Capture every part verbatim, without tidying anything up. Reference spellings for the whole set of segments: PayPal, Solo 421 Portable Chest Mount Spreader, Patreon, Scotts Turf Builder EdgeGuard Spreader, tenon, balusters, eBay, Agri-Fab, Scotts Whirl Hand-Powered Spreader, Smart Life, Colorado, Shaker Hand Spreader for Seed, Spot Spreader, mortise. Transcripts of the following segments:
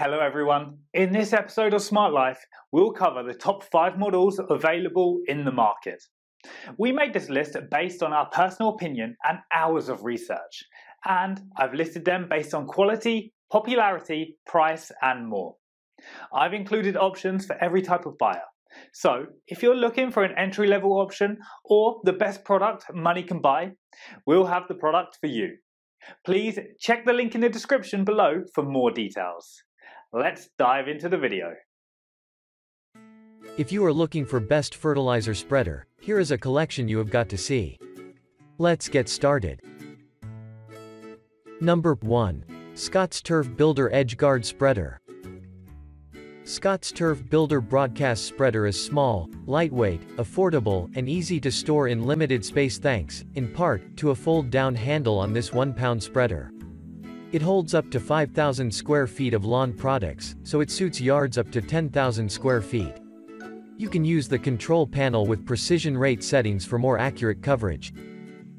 Hello everyone. In this episode of Smart Life, we'll cover the top five models available in the market. We made this list based on our personal opinion and hours of research, and I've listed them based on quality, popularity, price, and more. I've included options for every type of buyer. So if you're looking for an entry-level option or the best product money can buy, we'll have the product for you. Please check the link in the description below for more details. Let's dive into the video. If you are looking for best fertilizer spreader, here is a collection you have got to see. Let's get started. Number one. Scotts Turf Builder EdgeGuard Spreader. Scotts Turf Builder Broadcast Spreader is small, lightweight, affordable, and easy to store in limited space thanks, in part, to a fold-down handle on this one pound spreader. It holds up to five thousand square feet of lawn products, so it suits yards up to ten thousand square feet. You can use the control panel with precision rate settings for more accurate coverage.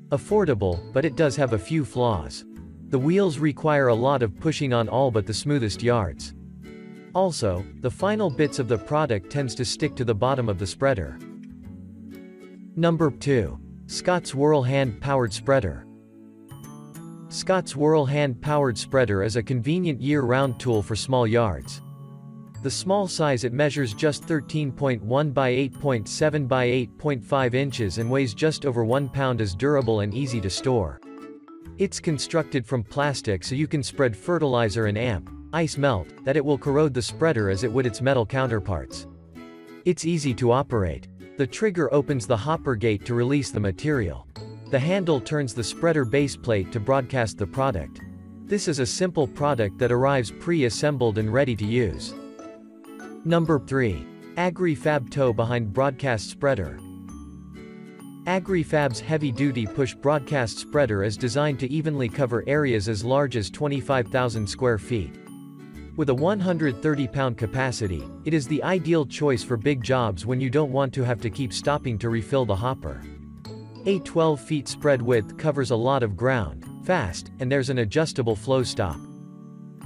Affordable, but it does have a few flaws. The wheels require a lot of pushing on all but the smoothest yards. Also, the final bits of the product tends to stick to the bottom of the spreader. Number two. Scotts Whirl Hand-Powered Spreader. Scotts Whirl Hand-Powered Spreader is a convenient year-round tool for small yards. The small size it measures just thirteen point one by eight point seven by eight point five inches and weighs just over one pound is durable and easy to store. It's constructed from plastic so you can spread fertilizer and amp. Ice melt, that it will corrode the spreader as it would its metal counterparts. It's easy to operate. The trigger opens the hopper gate to release the material. The handle turns the spreader baseplate to broadcast the product. This is a simple product that arrives pre-assembled and ready to use. Number three. Agri-Fab Tow Behind Broadcast Spreader. Agri-Fab's heavy-duty push broadcast spreader is designed to evenly cover areas as large as twenty-five thousand square feet. With a one hundred thirty pound capacity, it is the ideal choice for big jobs when you don't want to have to keep stopping to refill the hopper. A twelve feet spread width covers a lot of ground, fast, and there's an adjustable flow stop.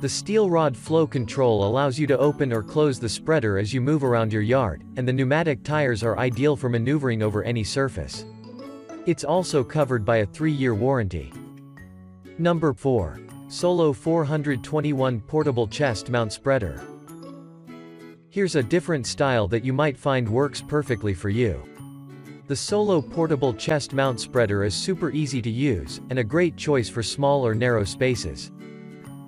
The steel rod flow control allows you to open or close the spreader as you move around your yard, and the pneumatic tires are ideal for maneuvering over any surface. It's also covered by a three year warranty. Number four. Solo four twenty-one Portable Chest Mount Spreader. Here's a different style that you might find works perfectly for you. The Solo Portable Chest Mount Spreader is super easy to use, and a great choice for small or narrow spaces.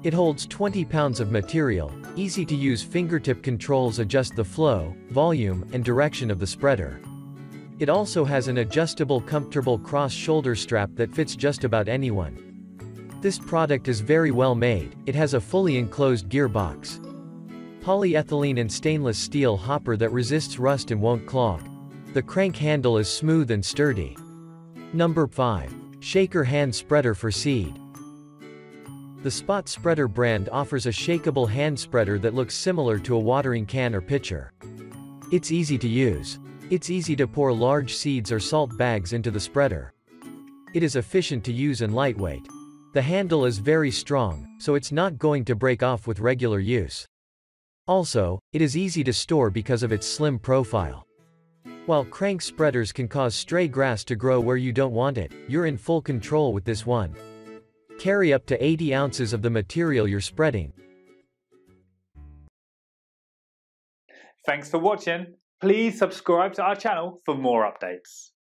It holds twenty pounds of material, easy to use fingertip controls adjust the flow, volume, and direction of the spreader. It also has an adjustable comfortable cross-shoulder strap that fits just about anyone. This product is very well made. It has a fully enclosed gearbox, polyethylene and stainless steel hopper that resists rust and won't clog. The crank handle is smooth and sturdy. Number five. Shaker Hand Spreader for Seed. The Spot Spreader brand offers a shakeable hand spreader that looks similar to a watering can or pitcher. It's easy to use. It's easy to pour large seeds or salt bags into the spreader. It is efficient to use and lightweight. The handle is very strong, so it's not going to break off with regular use. Also, it is easy to store because of its slim profile. While crank spreaders can cause stray grass to grow where you don't want it, you're in full control with this one. Carry up to eighty ounces of the material you're spreading. Thanks for watching. Please subscribe to our channel for more updates.